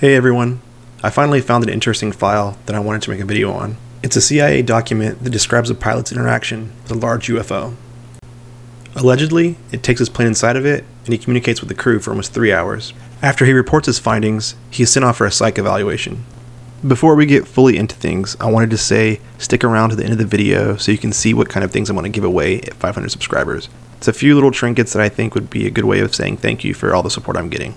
Hey everyone, I finally found an interesting file that I wanted to make a video on. It's a CIA document that describes a pilot's interaction with a large UFO. Allegedly, it takes his plane inside of it and he communicates with the crew for almost 3 hours. After he reports his findings, he is sent off for a psych evaluation. Before we get fully into things, I wanted to say stick around to the end of the video so you can see what kind of things I want to give away at 500 subscribers. It's a few little trinkets that I think would be a good way of saying thank you for all the support I'm getting.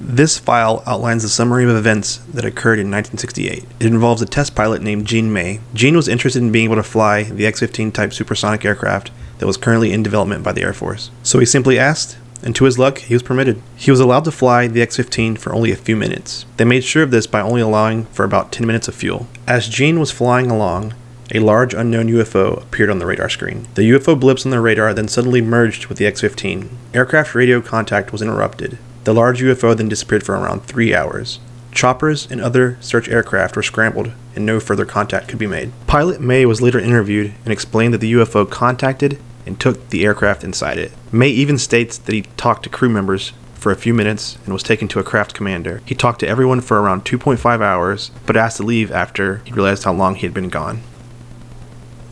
This file outlines the summary of events that occurred in 1968. It involves a test pilot named Gene May. Gene was interested in being able to fly the X-15 type supersonic aircraft that was currently in development by the Air Force. So he simply asked, and to his luck, he was permitted. He was allowed to fly the X-15 for only a few minutes. They made sure of this by only allowing for about 10 minutes of fuel. As Gene was flying along, a large unknown UFO appeared on the radar screen. The UFO blips on the radar then suddenly merged with the X-15. Aircraft radio contact was interrupted. The large UFO then disappeared for around 3 hours. Choppers and other search aircraft were scrambled and no further contact could be made. Pilot May was later interviewed and explained that the UFO contacted and took the aircraft inside it. May even states that he talked to crew members for a few minutes and was taken to a craft commander. He talked to everyone for around 2.5 hours but asked to leave after he realized how long he had been gone.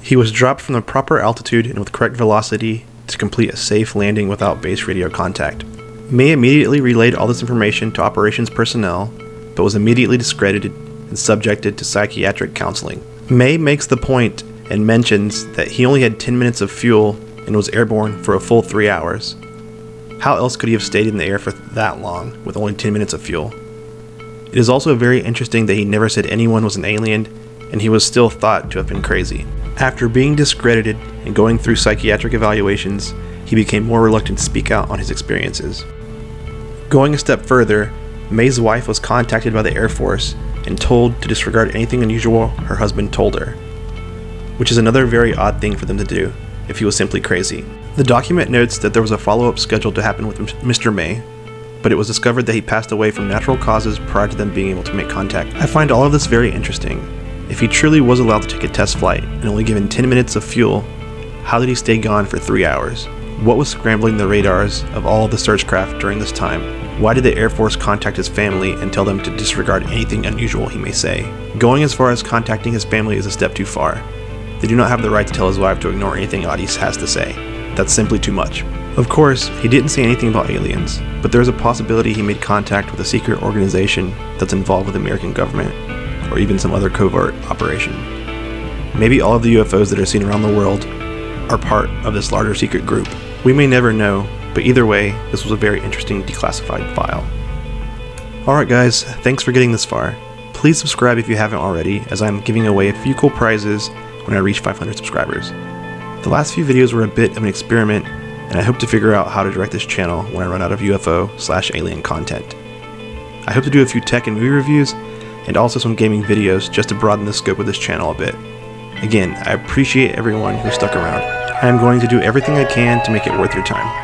He was dropped from the proper altitude and with correct velocity to complete a safe landing without base radio contact. May immediately relayed all this information to operations personnel, but was immediately discredited and subjected to psychiatric counseling. May makes the point and mentions that he only had 10 minutes of fuel and was airborne for a full 3 hours. How else could he have stayed in the air for that long with only 10 minutes of fuel? It is also very interesting that he never said anyone was an alien and he was still thought to have been crazy. After being discredited and going through psychiatric evaluations, he became more reluctant to speak out on his experiences. Going a step further, May's wife was contacted by the Air Force and told to disregard anything unusual her husband told her, which is another very odd thing for them to do if he was simply crazy. The document notes that there was a follow-up scheduled to happen with Mr. May, but it was discovered that he passed away from natural causes prior to them being able to make contact. I find all of this very interesting. If he truly was allowed to take a test flight and only given 10 minutes of fuel, how did he stay gone for 3 hours? What was scrambling the radars of all the search craft during this time? Why did the Air Force contact his family and tell them to disregard anything unusual he may say? Going as far as contacting his family is a step too far. They do not have the right to tell his wife to ignore anything Otis has to say. That's simply too much. Of course, he didn't say anything about aliens, but there is a possibility he made contact with a secret organization that's involved with the American government, or even some other covert operation. Maybe all of the UFOs that are seen around the world are part of this larger secret group. We may never know, but either way, this was a very interesting declassified file. Alright guys, thanks for getting this far. Please subscribe if you haven't already, as I'm giving away a few cool prizes when I reach 500 subscribers. The last few videos were a bit of an experiment, and I hope to figure out how to direct this channel when I run out of UFO/alien content. I hope to do a few tech and movie reviews, and also some gaming videos just to broaden the scope of this channel a bit. Again, I appreciate everyone who stuck around. I am going to do everything I can to make it worth your time.